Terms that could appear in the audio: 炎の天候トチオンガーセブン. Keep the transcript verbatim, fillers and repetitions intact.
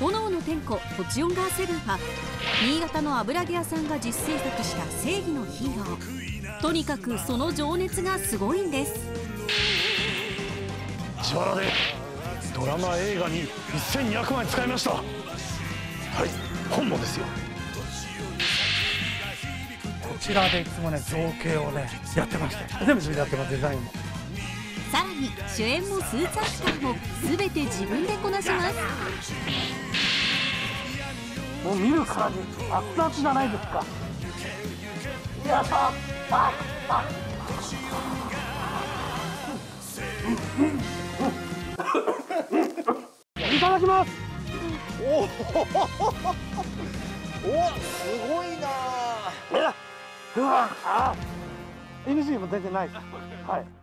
炎の天候トチオンガーセブンは、新潟の油揚げ屋さんが実製作した正義のヒーロー。とにかくその情熱がすごいんです。自腹でドラマ映画にせんにひゃくまん使いました。はい、本物ですよ。こちらでいつもね、造形をねやってまして、全部自分でやってます。デザインも、さらに主演もスーツアクターも全て自分でこなします。もう見るからに熱々じゃないですか。やったー、ああいただきます。おおすごいなあ。うわあ、 エヌジー も出てないです。はい。